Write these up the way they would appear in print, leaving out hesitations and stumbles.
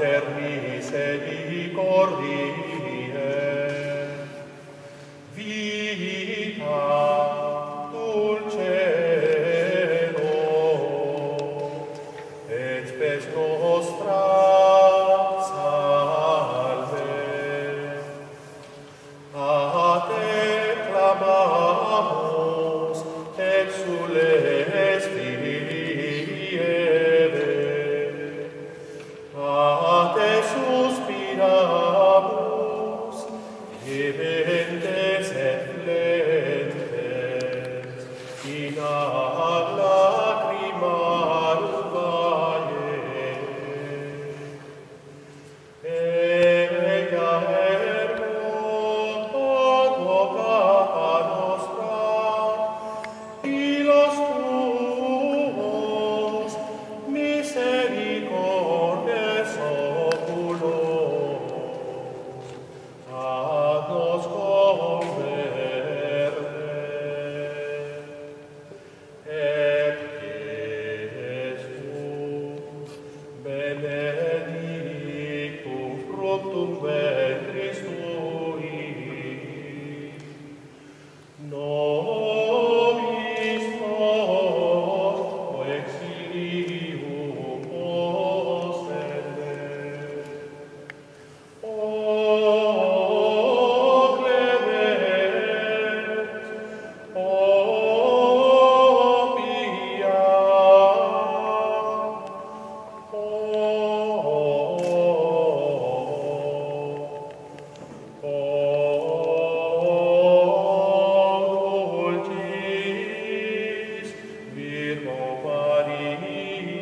Pater misericordiae, vita dulcelor, et spes nostra salve. A te clamamus, exules vive, a te suspiramus, gementes et flentes, in ad lacrimarum valle. Ea ergo advocata nostra, filos tuos, misericordes oculos, ad nos converte. Et Christus, benedictum fructum ventris tui, nobis pro exilium ostende. O clement, o pia, o dulcis Virgo Maria.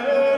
I